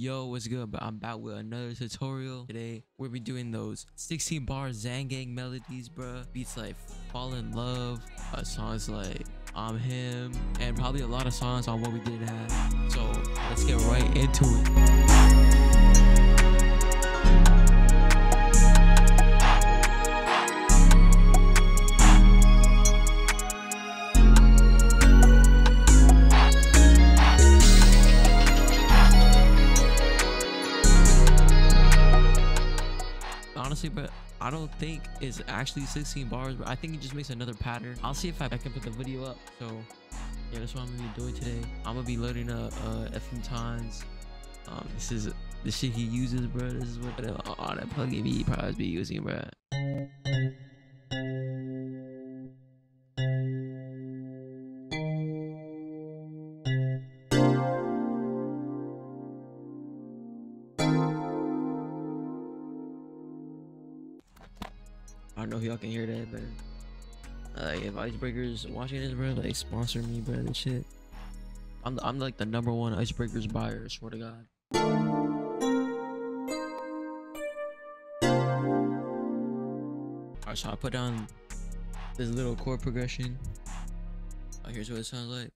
Yo, what's good? I'm back with another tutorial. Today we'll be doing those 16 bar Xangang melodies, bruh. Beats like Fall in Love, songs like I'm Him, and probably a lot of songs on what we didn't have. So let's get right into it. But I don't think it's actually 16 bars, but I think it just makes another pattern. I'll see if I can put the video up. So yeah, that's what I'm gonna be doing today. I'm gonna be loading up FM Tines. This is the shit he uses, bro. This is what all that plugin he probably be using, bro. I don't know if y'all can hear that, but like, if Icebreakers watching this, bro, like sponsor me, bro, and shit. I'm like the #1 Icebreakers buyer, I swear to God. Alright, so I put down this little chord progression. Oh, here's what it sounds like.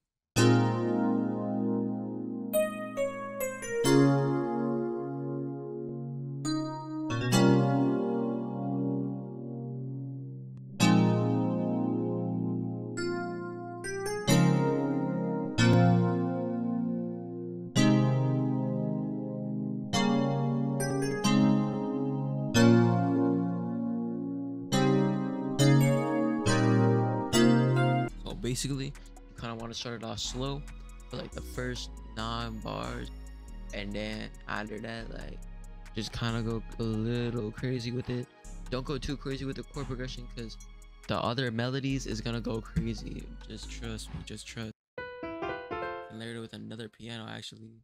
Basically, you kind of want to start it off slow for like the first 9 bars, and then after that, like, just kind of go a little crazy with it. Don't go too crazy with the chord progression, because the other melodies is gonna go crazy. Just trust me, just trust. And layered it with another piano, actually.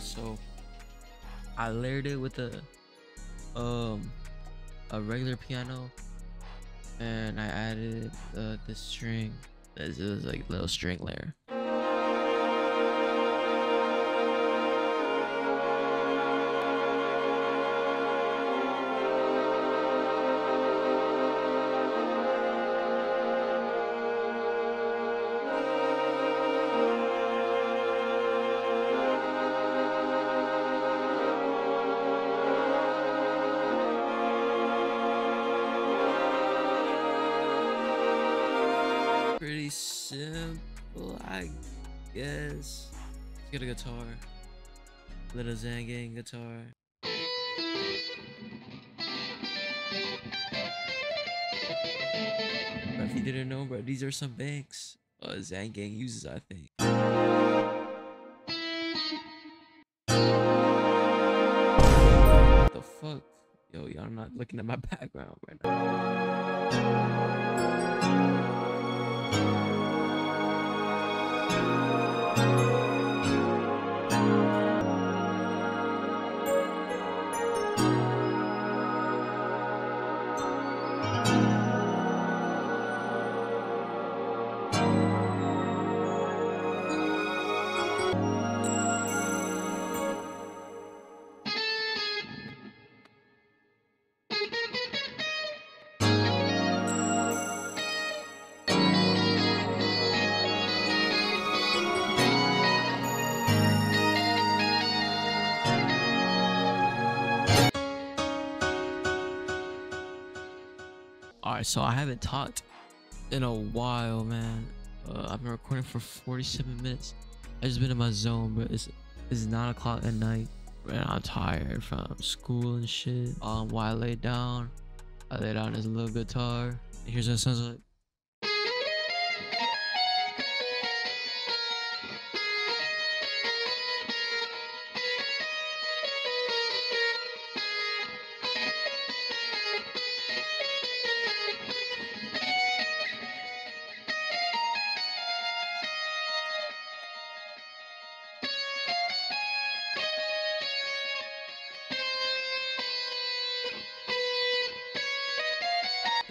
So I layered it with a regular piano, and I added this string. This is like a little string layer. Pretty simple, I guess. Let's get a guitar, little Xangang guitar. But if you didn't know, bro, these are some banks Xangang uses, I think. Yo, y'all not looking at my background right now. Alright, so I haven't talked in a while, man. I've been recording for 47 minutes. I've just been in my zone, but it's 9 o'clock at night, and I'm tired from school and shit. While I lay down this little guitar. Here's what it sounds like.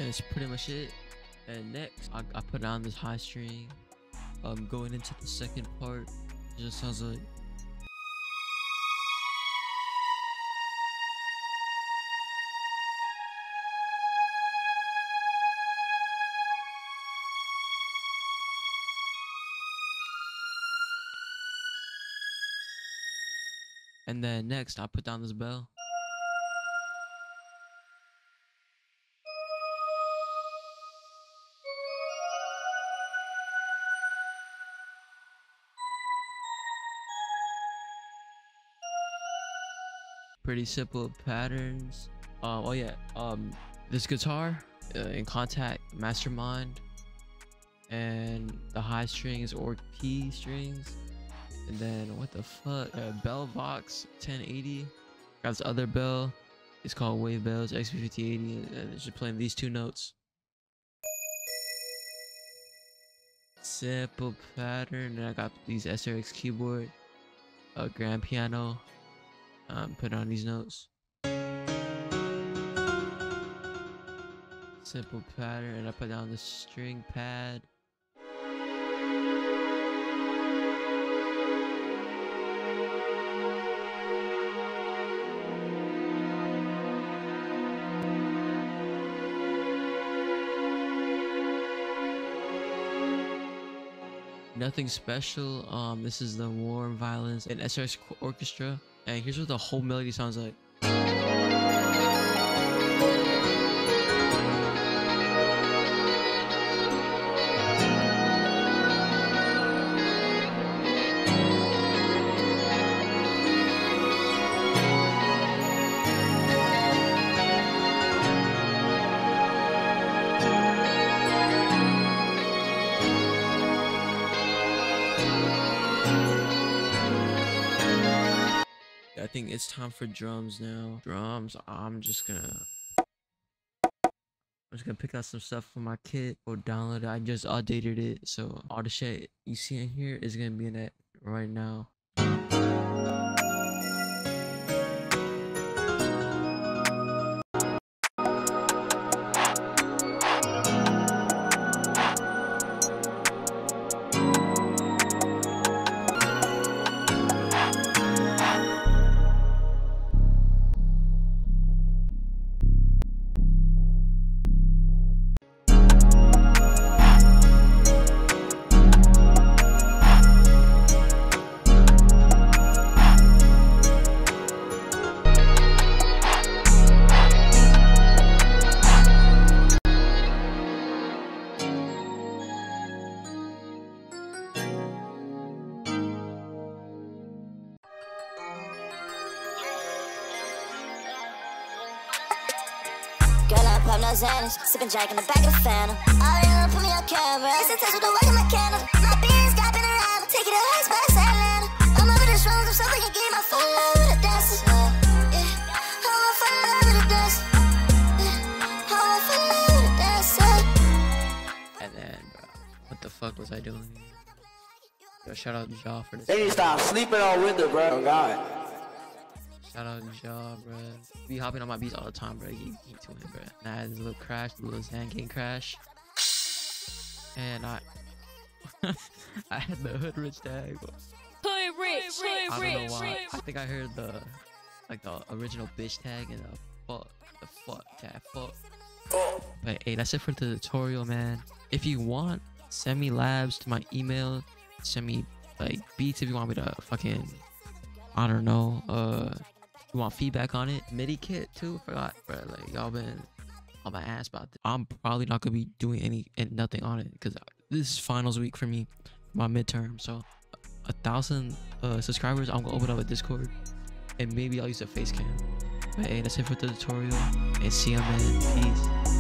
that's pretty much it. And next, I put on this high string. Going into the second part, it just sounds like. And then next, I put down this bell. Pretty simple patterns. This guitar in Contact Mastermind, and the high strings or key strings. And then what the fuck, bell box 1080. Got this other bell, it's called Wave Bells XB5080, and it's just playing these two notes. Simple pattern. And I got these SRX keyboard, grand piano, put on these notes. Simple pattern, and I put down the string pad. Nothing special. This is the Warm Violins and SRS Orchestra, and here's what the whole melody sounds like. I think it's time for drums now. Drums, I'm just gonna pick out some stuff from my kit or download it. I just outdated it, so all the shit you see in here is gonna be in it right now. Girl, I pop no Xanax, sippin' Jack in the back of the Phantom. All in on, put me on camera. It's in touch with the work of my candle. My beer's goppin' around, take it to Iceberg, Atlanta. I'm over the shrooms, I'm so freaking geek. I'm falling in love with the dancers. Yeah, I'm falling in love with the dancers. Yeah, I'm falling in love with the dancers. And then, bro, what the fuck was I doing? Yo, shout out to y'all for this. They need to stop sleeping on winter, bro. Oh, God. Shout out to y'all, bruh. Be hopping on my beats all the time, bruh. Keep doing it, bruh. And I had this little crash, little Xangang crash. And I had the hood rich tag. Hood rich, I don't know why. I think I heard the original bitch tag and the fuck tag. Fuck. But hey, that's it for the tutorial, man. If you want, send me labs to my email. Send me like beats if you want me to fucking, I don't know, you want feedback on it. MIDI kit too, forgot, bro. Like, y'all been on my ass about this. I'm probably not gonna be doing nothing on it, because this is finals week for me, my midterm. So 1,000 subscribers, I'm gonna open up a Discord, and maybe I'll use a face cam. But hey, that's it for the tutorial, and see ya, man. Peace.